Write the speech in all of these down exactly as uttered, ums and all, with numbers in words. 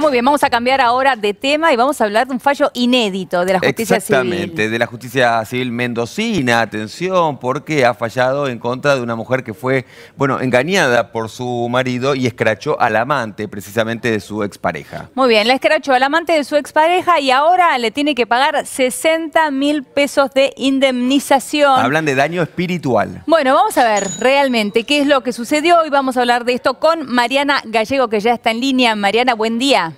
Muy bien, vamos a cambiar ahora de tema y vamos a hablar de un fallo inédito de la justicia Exactamente, civil. Exactamente, de la justicia civil mendocina, atención, porque ha fallado en contra de una mujer que fue, bueno, engañada por su marido y escrachó al amante, precisamente de su expareja. Muy bien, la escrachó al amante de su expareja y ahora le tiene que pagar sesenta mil pesos de indemnización. Hablan de daño espiritual. Bueno, vamos a ver realmente qué es lo que sucedió y vamos a hablar de esto con Mariana Gallego, que ya está en línea. Mariana, buen día.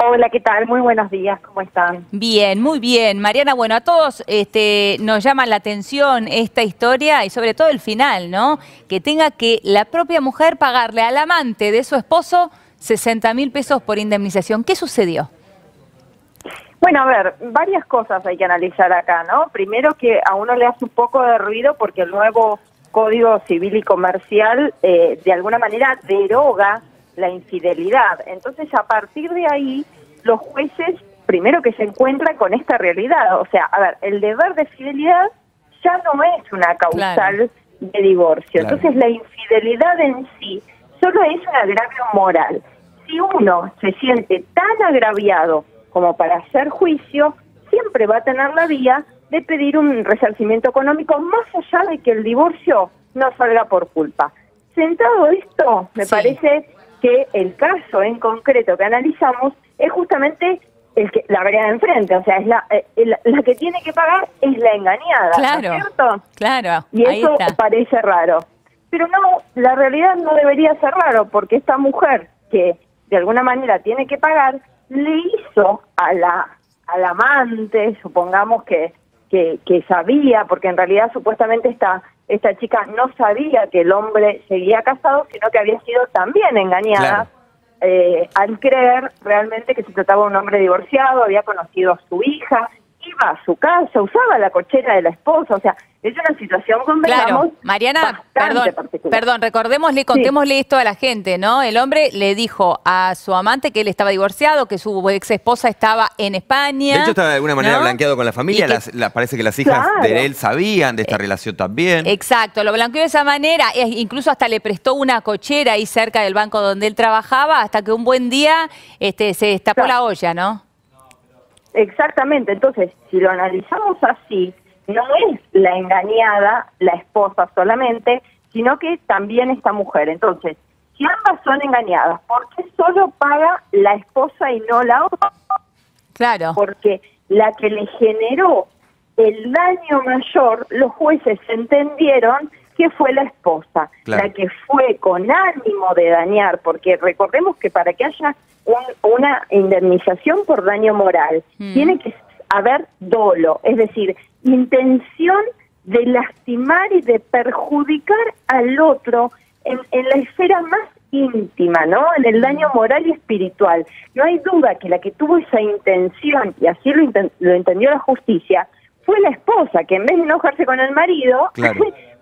Hola, ¿qué tal? Muy buenos días, ¿cómo están? Bien, muy bien. Mariana, bueno, a todos este, nos llama la atención esta historia y sobre todo el final, ¿no? Que tenga que la propia mujer pagarle al amante de su esposo sesenta mil pesos por indemnización. ¿Qué sucedió? Bueno, a ver, varias cosas hay que analizar acá, ¿no? Primero que a uno le hace un poco de ruido porque el nuevo Código Civil y Comercial eh, de alguna manera deroga la infidelidad. Entonces, a partir de ahí, los jueces, primero que se encuentran con esta realidad, o sea, a ver, el deber de fidelidad ya no es una causal claro. de divorcio. Claro. Entonces, la infidelidad en sí solo es un agravio moral. Si uno se siente tan agraviado como para hacer juicio, siempre va a tener la vía de pedir un resarcimiento económico más allá de que el divorcio no salga por culpa. Sentado esto, me sí. parece que el caso en concreto que analizamos es justamente el que la vereda de enfrente, o sea, es la, el, la que tiene que pagar es la engañada, claro, ¿no es cierto? Claro, y eso ahí está. Parece raro. Pero no, la realidad no debería ser raro, porque esta mujer que de alguna manera tiene que pagar, le hizo a la al amante, supongamos que, que, que sabía, porque en realidad supuestamente está... Esta chica no sabía que el hombre seguía casado, sino que había sido también engañada claro. eh, al creer realmente que se trataba de un hombre divorciado, había conocido a su hija, iba a su casa, usaba la cochera de la esposa, o sea, es una situación, convengamos, claro. Mariana, perdón, particular. Perdón, recordémosle, contémosle sí. esto a la gente, ¿no? El hombre le dijo a su amante que él estaba divorciado, que su ex esposa estaba en España. De hecho, estaba de alguna manera ¿no? blanqueado con la familia, que, las, la, parece que las hijas claro. de él sabían de esta eh, relación también. Exacto, lo blanqueó de esa manera, incluso hasta le prestó una cochera ahí cerca del banco donde él trabajaba, hasta que un buen día este, se destapó claro. la olla, ¿no? Exactamente, entonces, si lo analizamos así, no es la engañada, la esposa solamente, sino que también esta mujer. Entonces, si ambas son engañadas, ¿por qué solo paga la esposa y no la otra? Claro. Porque la que le generó el daño mayor, los jueces entendieron que fue la esposa, claro. la que fue con ánimo de dañar, porque recordemos que para que haya un, una indemnización por daño moral, mm. tiene que haber dolo, es decir, intención de lastimar y de perjudicar al otro en, en la esfera más íntima, ¿no? En el daño moral y espiritual. No hay duda que la que tuvo esa intención, y así lo, lo entendió la justicia, fue la esposa, que en vez de enojarse con el marido, claro.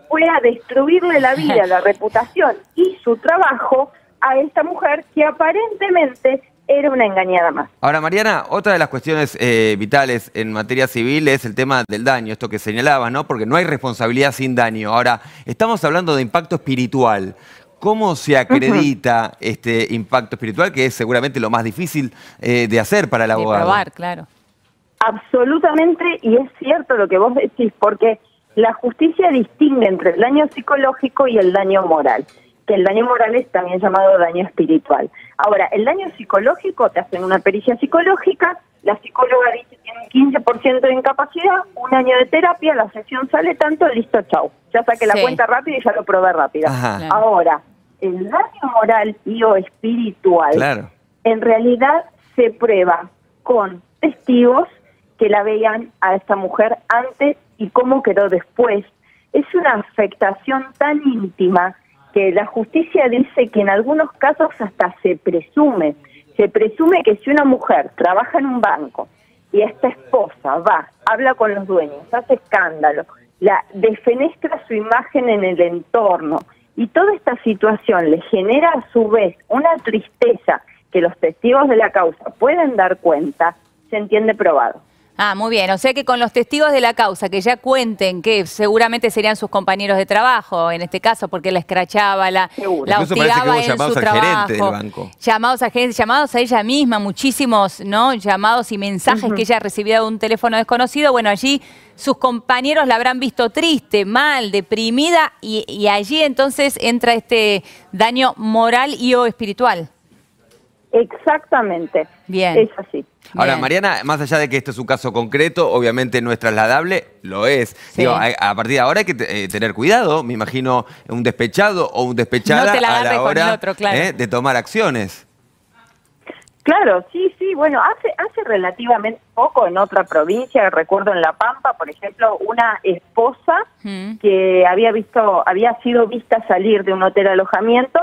fue a destruirle la vida, la reputación y su trabajo a esta mujer que aparentemente era una engañada más. Ahora, Mariana, otra de las cuestiones eh, vitales en materia civil es el tema del daño, esto que señalabas, ¿no? Porque no hay responsabilidad sin daño. Ahora, estamos hablando de impacto espiritual. ¿Cómo se acredita uh-huh. este impacto espiritual, que es seguramente lo más difícil eh, de hacer para el abogado? De probar, claro. Absolutamente, y es cierto lo que vos decís, porque la justicia distingue entre el daño psicológico y el daño moral, que el daño moral es también llamado daño espiritual. Ahora, el daño psicológico, te hacen una pericia psicológica, la psicóloga dice que tiene un quince por ciento de incapacidad, un año de terapia, la sesión sale tanto, listo, chau. Ya saqué sí. la cuenta rápido y ya lo probé rápido. Ajá. Ahora, el daño moral y o espiritual, claro. en realidad se prueba con testigos que la vean a esta mujer antes y cómo quedó después. Es una afectación tan íntima que la justicia dice que en algunos casos hasta se presume, se presume que si una mujer trabaja en un banco y esta esposa va, habla con los dueños, hace escándalo, la defenestra su imagen en el entorno y toda esta situación le genera a su vez una tristeza que los testigos de la causa pueden dar cuenta, se entiende probado. Ah, muy bien. O sea que con los testigos de la causa, que ya cuenten que seguramente serían sus compañeros de trabajo, en este caso, porque la escrachaba, la, la hostigaba en su trabajo. Llamados a gerentes, llamados a ella misma, muchísimos, ¿no? Llamados y mensajes uh-huh. que ella recibía de un teléfono desconocido. Bueno, allí sus compañeros la habrán visto triste, mal, deprimida, y, y allí entonces entra este daño moral y o espiritual. Exactamente. Bien. Es así. Ahora, bien. Mariana, más allá de que este es un caso concreto, obviamente no es trasladable, lo es. Sí. Digo, a, a partir de ahora hay que eh, tener cuidado, me imagino, un despechado o un despechada no te la a la hora con el otro, claro. eh, de tomar acciones. Claro, sí, sí. Bueno, hace, hace relativamente poco en otra provincia, recuerdo en La Pampa, por ejemplo, una esposa mm. que había, visto, había sido vista salir de un hotel de alojamiento.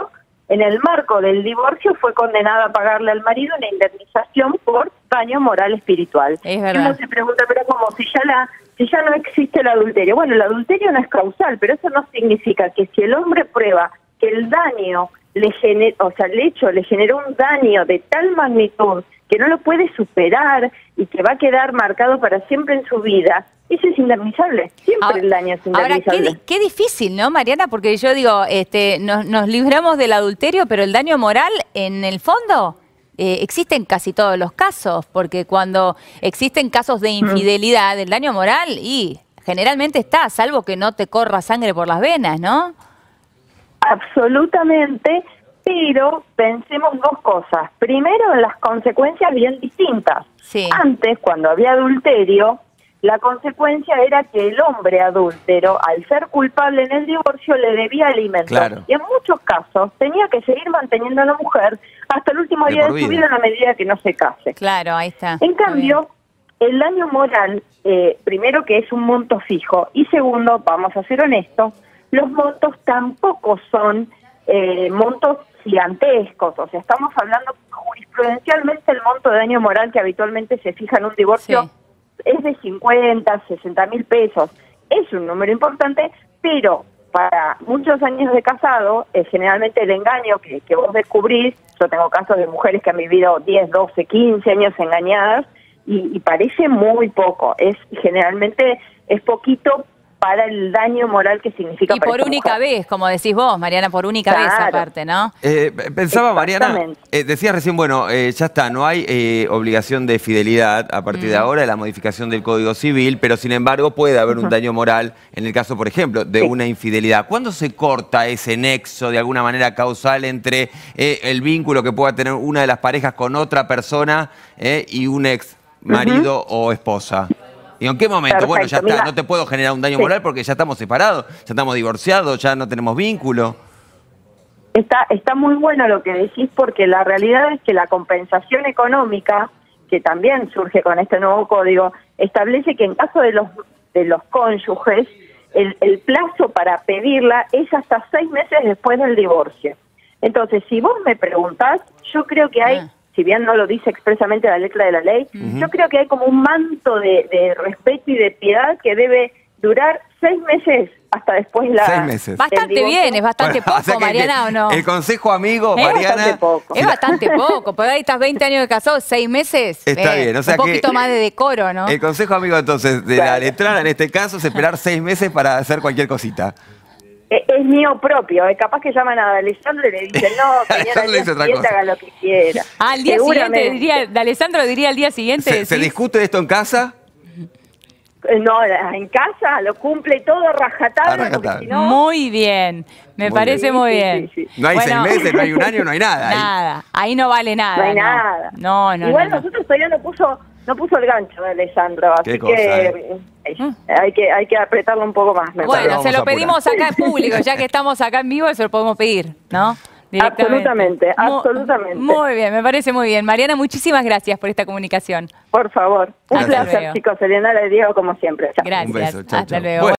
En el marco del divorcio fue condenada a pagarle al marido una indemnización por daño moral espiritual. Es verdad. Uno se pregunta, pero como si ya la, si ya no existe el adulterio. Bueno, el adulterio no es causal, pero eso no significa que si el hombre prueba que el daño le gener, o sea, el hecho le generó un daño de tal magnitud que no lo puede superar y que va a quedar marcado para siempre en su vida, eso es indemnizable. Siempre ahora, el daño es indemnizable. Ahora, qué, qué difícil, ¿no, Mariana? Porque yo digo, este, nos, nos libramos del adulterio, pero el daño moral, en el fondo, eh, existe en casi todos los casos, porque cuando existen casos de infidelidad, mm. el daño moral, y generalmente está, salvo que no te corra sangre por las venas, ¿no? Absolutamente. Pero pensemos dos cosas. Primero, en las consecuencias bien distintas. Sí. Antes, cuando había adulterio, la consecuencia era que el hombre adúltero, al ser culpable en el divorcio, le debía alimentos. Claro. Y en muchos casos tenía que seguir manteniendo a la mujer hasta el último día de, de su vida, en la medida que no se case. Claro, ahí está. En cambio, el daño moral, eh, primero que es un monto fijo, y segundo, vamos a ser honestos, los montos tampoco son eh, montos gigantescos, o sea, estamos hablando jurisprudencialmente el monto de daño moral que habitualmente se fija en un divorcio sí. es de cincuenta, sesenta mil pesos, es un número importante, pero para muchos años de casado, eh, generalmente el engaño que, que vos descubrís, yo tengo casos de mujeres que han vivido diez, doce, quince años engañadas y, y parece muy poco, es generalmente es poquito para el daño moral que significa. Y por única vez, como decís vos, Mariana, por única claro. vez aparte, ¿no? Eh, pensaba, Mariana, eh, decías recién, bueno, eh, ya está, no hay eh, obligación de fidelidad a partir mm. de ahora, la modificación del Código Civil, pero sin embargo puede haber un uh-huh. daño moral en el caso, por ejemplo, de sí. una infidelidad. ¿Cuándo se corta ese nexo de alguna manera causal entre eh, el vínculo que pueda tener una de las parejas con otra persona eh, y un ex marido uh-huh. o esposa? ¿Y en qué momento? Perfecto, bueno, ya está, mira, no te puedo generar un daño sí. moral porque ya estamos separados, ya estamos divorciados, ya no tenemos vínculo. Está, está muy bueno lo que decís, porque la realidad es que la compensación económica, que también surge con este nuevo código, establece que en caso de los, de los cónyuges, el, el plazo para pedirla es hasta seis meses después del divorcio. Entonces, si vos me preguntás, yo creo que hay... Ah. si bien no lo dice expresamente la letra de la ley, uh-huh. yo creo que hay como un manto de, de respeto y de piedad que debe durar seis meses hasta después la... Seis meses. Bastante bien, es bastante bueno, poco, o sea Mariana, ¿o no? El consejo amigo, es Mariana... Bastante poco. Es bastante poco, porque ahí estás veinte años de casado, seis meses. Está eh, bien, o sea un que... Un poquito más de decoro, ¿no? El consejo amigo, entonces, de claro. la letrada en este caso, es esperar seis meses para hacer cualquier cosita. Es mío propio, es capaz que llaman a D'Alessandro y le dicen, no, señora, le otra cosa. Haga lo que quiera. Ah, al día siguiente, diría, D'Alessandro diría al día siguiente. ¿Se, ¿se discute esto en casa? No, en casa lo cumple todo rajatabla. rajatabla. Si no... Muy bien, me muy parece bien. muy bien. Sí, sí, sí. No hay bueno, seis meses, no hay un año, no hay nada. Nada, ahí, ahí no vale nada. No hay no. nada. No, no, Igual no, nosotros no. todavía no puso... No puso el gancho de Alessandro, así cosa, que, eh. hay que hay que apretarlo un poco más. Me bueno, se lo pedimos acá en público, ya que estamos acá en vivo, se lo podemos pedir, ¿no? Absolutamente, Mo absolutamente. Muy bien, me parece muy bien. Mariana, muchísimas gracias por esta comunicación. Por favor, un placer, chicos. Elena, les digo como siempre. Chao. Gracias, un beso, chao, hasta chao. luego. Bueno.